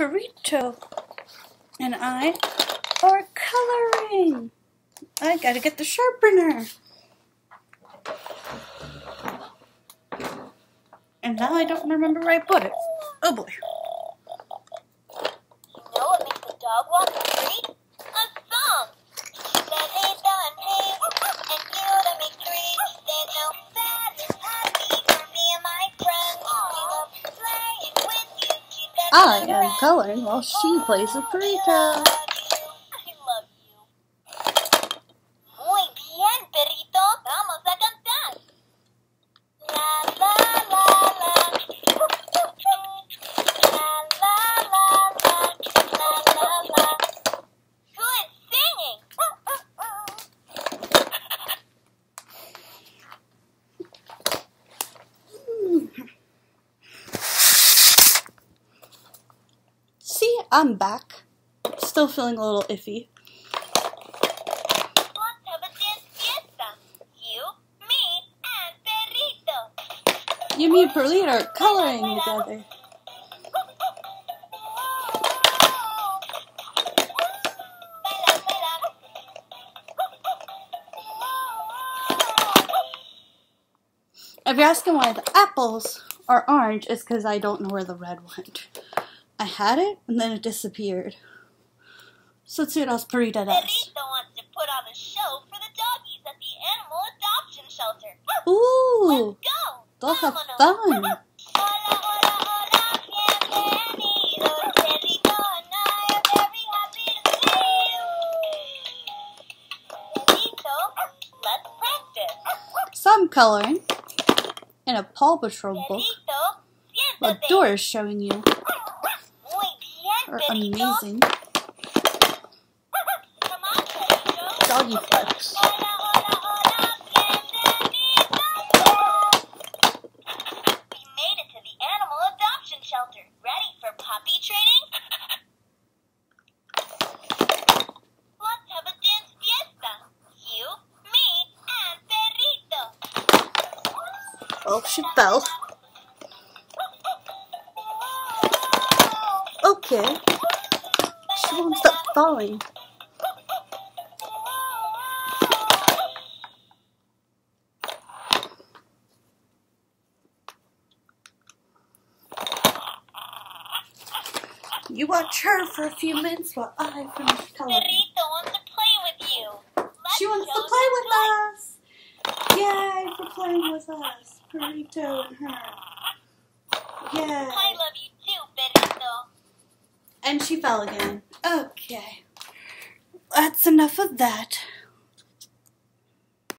Perrito and I are coloring. I gotta get the sharpener. And now I don't remember where I put it. Oh boy. You know what makes a dog walk the street? A song. She said, hey, son, hey, and you to make trees. She said, how sad is happy for me and my friends. We love to play and with you. She said, I am coloring while she plays with Perrito. I love you. Muy bien, Perrito. Vamos a cantar. La, la. I'm back. Still feeling a little iffy. Let's have a dance fiesta. You, me, and Perrito. You, me, and Perrito are coloring together. If you're asking why the apples are orange, it's because I don't know where the red went. I had it, and then it disappeared. So let's see what else Perrito does. Perrito wants to put on a show for the doggies at the animal adoption shelter. Ooh! Let's go! They'll have fun! Some coloring in a Paw Patrol book. What Dora's showing you. Are amazing. Doggy parks. We made it to the animal adoption shelter. Ready for puppy training? Let's have a dance fiesta. You, me, and Perrito. Oh, she fell. Okay. She won't stop falling. You watch her for a few minutes while I finish coloring. Perrito wants to play with you. She wants to play with us. Yay for playing with us, Perrito and her. Yay. I love you too, Perrito. And she fell again. Okay. That's enough of that.